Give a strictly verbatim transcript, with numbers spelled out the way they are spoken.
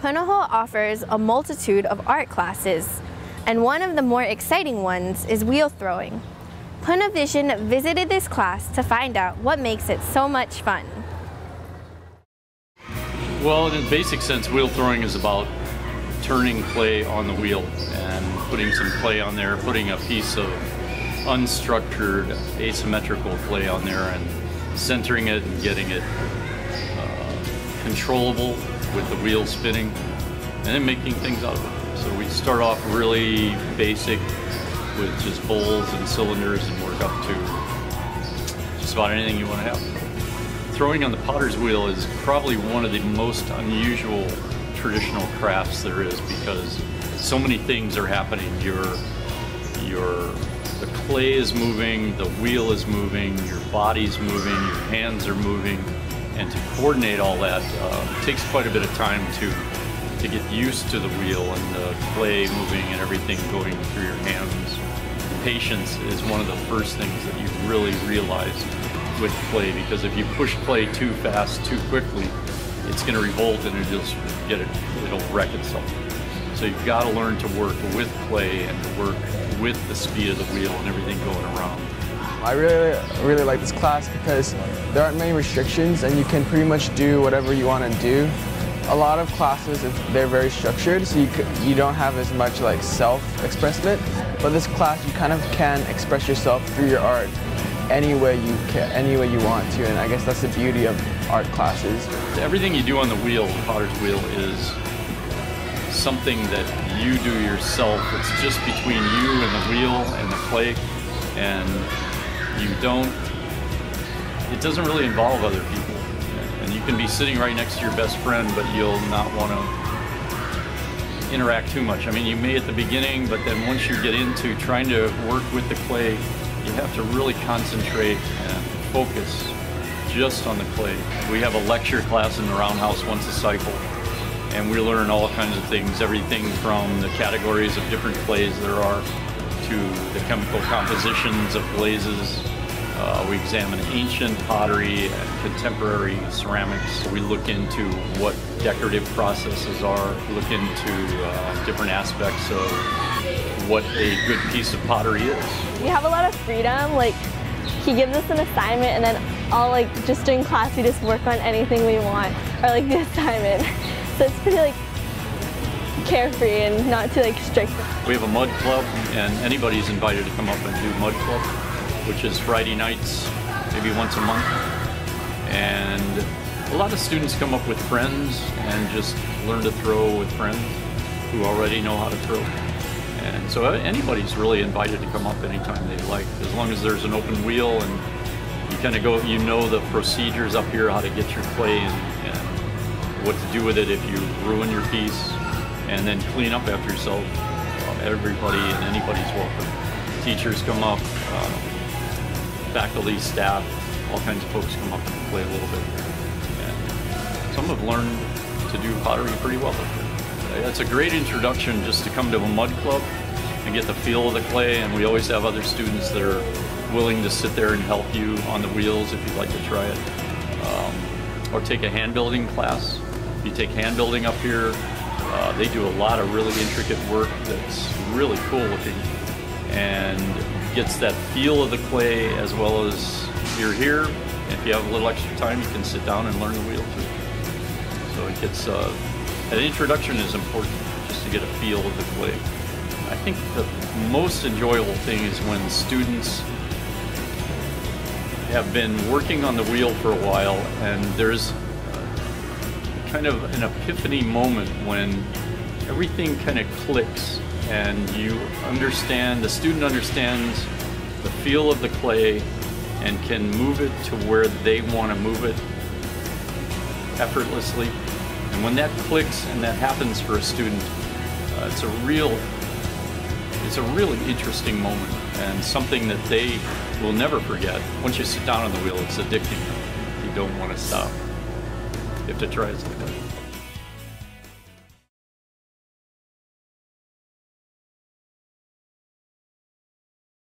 Punahou offers a multitude of art classes, and one of the more exciting ones is wheel throwing. Punavision visited this class to find out what makes it so much fun. Well, in a basic sense, wheel throwing is about turning clay on the wheel and putting some clay on there, putting a piece of unstructured, asymmetrical clay on there and centering it and getting it uh, controllable with the wheel spinning, and then making things out of it. So we start off really basic with just bowls and cylinders and work up to just about anything you want to have. Throwing on the potter's wheel is probably one of the most unusual traditional crafts there is, because so many things are happening. Your, your, the clay is moving, the wheel is moving, your body's moving, your hands are moving, and to coordinate all that uh, takes quite a bit of time to to get used to the wheel and the clay moving and everything going through your hands. Patience is one of the first things that you really realize with clay, because if you push clay too fast, too quickly, it's going to revolt and it'll just get it, it'll wreck itself. So you've got to learn to work with clay and to work with the speed of the wheel and everything going around. I really, really like this class because there aren't many restrictions and you can pretty much do whatever you want to do. A lot of classes, they're very structured, so you, you don't have as much like self-expressment. But this class, you kind of can express yourself through your art any way you can, any way you want to, and I guess that's the beauty of art classes. Everything you do on the wheel, the potter's wheel, is something that you do yourself. It's just between you and the wheel and the clay, and you don't, it doesn't really involve other people. And you can be sitting right next to your best friend, but you'll not want to interact too much. I mean, you may at the beginning, but then once you get into trying to work with the clay, you have to really concentrate and focus just on the clay. We have a lecture class in the roundhouse once a cycle, and we learn all kinds of things, everything from the categories of different clays there are to the chemical compositions of glazes. Uh, we examine ancient pottery and contemporary ceramics. We look into what decorative processes are, look into uh, different aspects of what a good piece of pottery is. We have a lot of freedom. Like, he gives us an assignment, and then all like just during class we just work on anything we want, or like the assignment. So it's pretty like carefree and not too like strict. We have a mud club, and anybody's invited to come up and do mud club, which is Friday nights, maybe once a month. And a lot of students come up with friends and just learn to throw with friends who already know how to throw. And so anybody's really invited to come up anytime they like, as long as there's an open wheel and you kind of go, you know the procedures up here, how to get your clay and, and what to do with it if you ruin your piece, and then clean up after yourself. Everybody and anybody's welcome. Teachers come up. Uh, faculty, staff, all kinds of folks come up and play a little bit. And some have learned to do pottery pretty well. It's a great introduction just to come to a mud club and get the feel of the clay, and we always have other students that are willing to sit there and help you on the wheels if you'd like to try it. Um, or take a hand building class. If you take hand building up here, uh, they do a lot of really intricate work that's really cool looking. And gets that feel of the clay, as well as you're here. If you have a little extra time, you can sit down and learn the wheel too. So it gets uh, an introduction is important just to get a feel of the clay. I think the most enjoyable thing is when students have been working on the wheel for a while, and there's kind of an epiphany moment when everything kind of clicks. And you understand, the student understands the feel of the clay and can move it to where they want to move it effortlessly. And when that clicks and that happens for a student, uh, it's a real, it's a really interesting moment and something that they will never forget. Once you sit down on the wheel, it's addicting. You don't want to stop. You have to try it like that.